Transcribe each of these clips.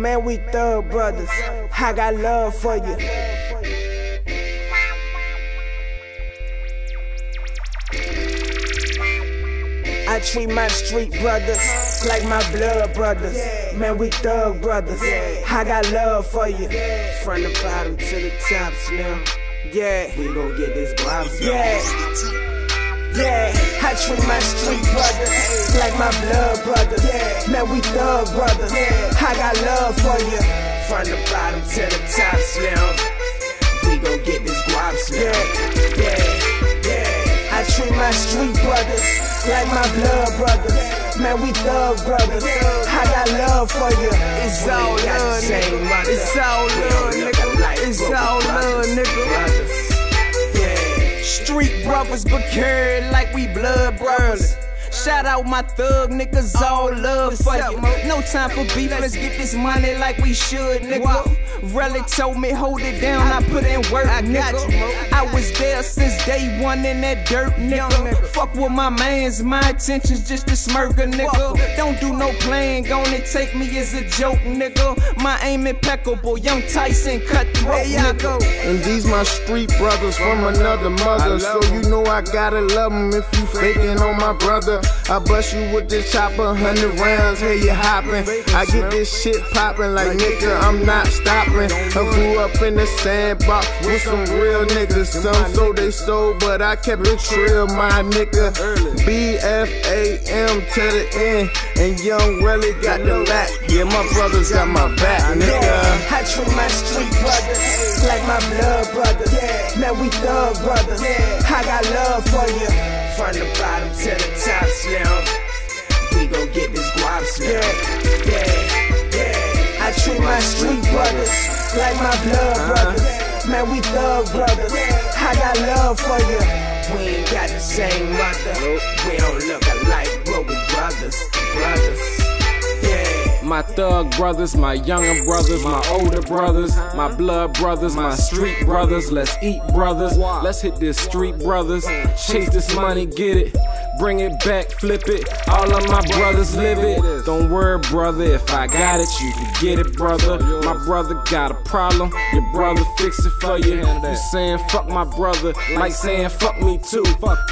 Man, we thug brothers. I got love for you. I treat my street brothers like my blood brothers. Man, we thug brothers. I got love for you. From the bottom to the top, Slim. Yeah, we gon' get this blob. Yeah. Yeah, I treat my street brothers like my blood brothers. Man, we thug brothers. I got love for you. From the bottom to the top, Slim. We gon' get this guap, Slim. Yeah. I treat my street brothers like my blood brothers. Man, we thug brothers. I got love for you. It's all love, nigga. It's all love, nigga. It's all love, nigga. Street brothers, but carried like we blood brothers. Shout out my thug niggas, all love for you. No time for beef, let's get this money like we should, nigga. Relly told me hold it down, I put in work, nigga. I was there since day one in that dirt, nigga. Fuck with my mans, my intentions just to smirk a nigga. Don't do no playing, gonna take me as a joke, nigga. My aim impeccable, young Tyson cutthroat, nigga. And these my street brothers from another mother, so you know I gotta love them if you faking on my brother. I bust you with this chopper, 100 rounds, hey you hoppin'. I get this shit poppin' like nigga, I'm not stoppin'. I grew up in the sandbox with some real niggas. Some sold they soul, but I kept it real, my nigga. BFAM to the end, and Young Relly got the back. Yeah, my brothers got my back, nigga. I treat my street brothers like my blood brothers. Man, we thug brothers. I got love for you. From the bottom to the top, Slim. We gon' get this guap, Slim. Yeah. I treat my street brothers like my blood brothers. Man, we thug brothers. I got love for you. We ain't got the same mother. We don't look alike, but we brothers. My thug brothers, my younger brothers, my older brothers, my blood brothers, my street brothers. Let's eat, brothers. Let's hit this street, brothers. Chase this money, get it. Bring it back, flip it. All of my brothers live it. Don't worry, brother, if I got it, you can get it, brother. My brother got a problem, your brother fix it for you. You saying fuck my brother, like saying fuck me too.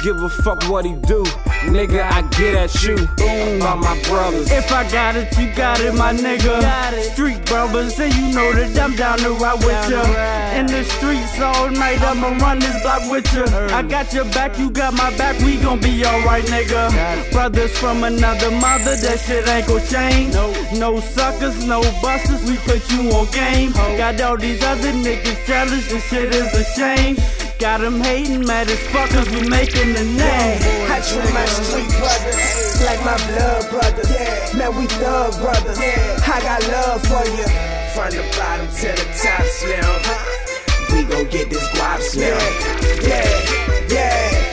Give a fuck what he do, nigga, I get at you. Boom, by my brothers. If I got it, you got it, my nigga. Street brothers, and you know that I'm down to ride with ya. In the streets all night, I'ma run this block with ya. I got your back, you got my back, we gon' be alright, nigga. Brothers from another mother, that shit ain't gon' change. No suckers, no busters, we put you on game. Got all these other niggas jealous, this shit is a shame. Got them hating, mad as fuck, cause we making the name. I treat my street brothers like my blood brothers. Man, we thug brothers. I got love for you. From the bottom to the top, Slim. We gon' get this guap, Slim. Yeah.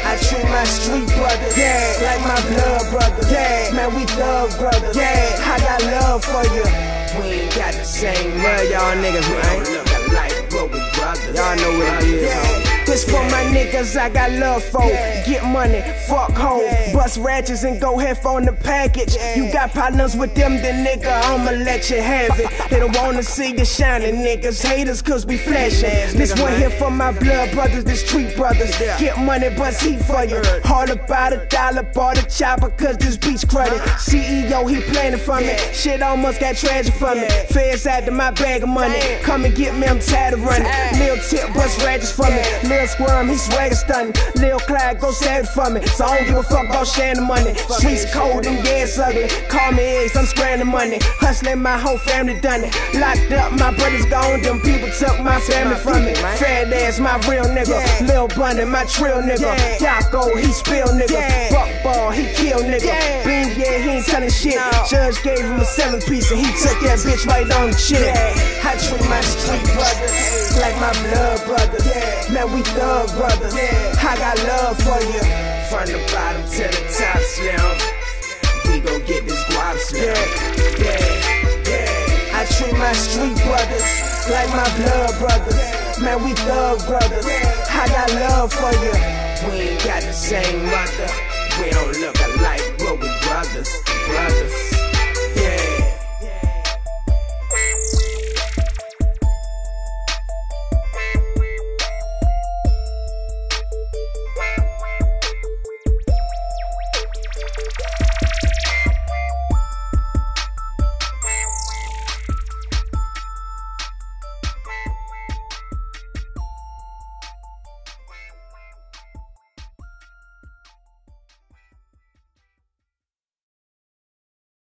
I treat my street brothers like my blood brothers. Man, we thug brothers. I got love for you. We ain't got the same word, y'all niggas, man. We don't look alike, but we brothers. Y'all know what it is. This for my niggas, I got love for. Get money, fuck hoes, bust ratchets and go half on the package. You got problems with them, then nigga, I'ma let you have it. They don't wanna see you shining, niggas. Haters, cause we flashing. This one here for my blood brothers, this street brothers. Get money, bust heat for you. Hard about a dollar, bought a chopper, cause this beach cruddy. CEO, he planning for me. Shit almost got tragic for me. Feds after my bag of money. Come and get me, I'm tired of running. Lil Tip, bust ratchets for me. Lil Squirm, he swagger stunning. Lil Clyde, go sad for me. So I don't give a fuck about sharing the money. Streets cold and gas ugly. Call me eggs, I'm scrambling money. Hustling, my whole family done it. Locked up, my brother's gone. Them people took my family from me. Fat ass, my real nigga. Lil Bunny, my trill nigga. Jocko, he spill nigga. Buckball, he kill nigga. Bean, he ain't telling shit. Judge gave him a 7-piece and he took that bitch right on the chin. I treat my street brothers like my blood brothers. Man, we thug brothers. I got love for you. From the bottom to the top, Slim. We gon' get this guap, Slim. I treat my street brothers like my blood brothers. Man, we thug brothers. I got love for you. We ain't got the same mother. We don't look alike, but we brothers.